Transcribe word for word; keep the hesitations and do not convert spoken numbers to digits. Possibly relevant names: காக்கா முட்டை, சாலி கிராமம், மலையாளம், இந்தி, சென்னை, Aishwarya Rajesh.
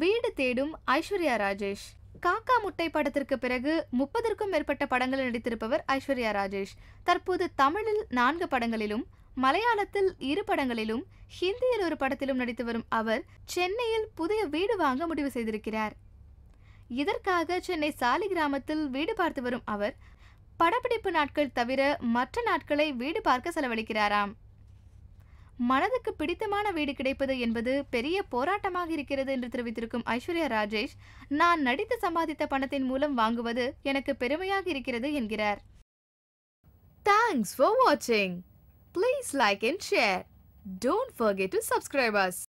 வீடு தேடும் ஐஸ்வர்யா ராஜேஷ். காக்கா முட்டை படத்திற்கு பிறகு முப்பதற்கும் மேற்பட்ட படங்களில் நடித்திருப்பவர் ஐஸ்வர்யா ராஜேஷ். தற்போது தமிழில் நான்கு படங்களிலும், மலையாளத்தில் இரு படங்களிலும், ஹிந்தியில் ஒரு படத்திலும் நடித்து வரும் அவர் சென்னையில் புதிய வீடு வாங்க முடிவு செய்திருக்கிறார். இதற்காக சென்னை சாலி கிராமத்தில் வீடு பார்த்து வரும் அவர் படப்பிடிப்பு நாட்கள் தவிர மற்ற நாட்களை வீடு பார்க்க செலவழிக்கிறாராம். மனதுக்கு பிடித்தமான வீடு கிடைப்பது என்பது பெரிய போராட்டமாக இருக்கிறது என்று தெரிவித்திருக்கும் ஐஸ்வர்யா ராஜேஷ், நான் நடித்து சம்பாதித்த பணத்தின் மூலம் வாங்குவது எனக்கு பெருமையாக இருக்கிறது என்கிறார். Thanks for watching. Please like and share. Don't forget to subscribe us.